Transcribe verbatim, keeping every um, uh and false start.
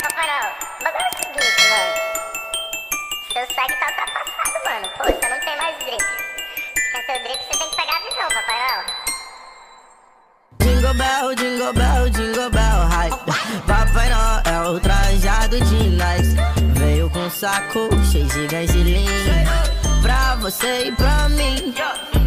Papai Noel, o bagulho é o seguinte, mano. Seu swag tá ultrapassado, mano. Pô, você não tem mais drip. Sem seu drip, você tem que pegar a visão, Papai Noel. Jingle bell, jingle bell, jingle bell hype. Papai Noel trajado de Nike. Veio com um saco cheio de gasolina pra você e pra mim.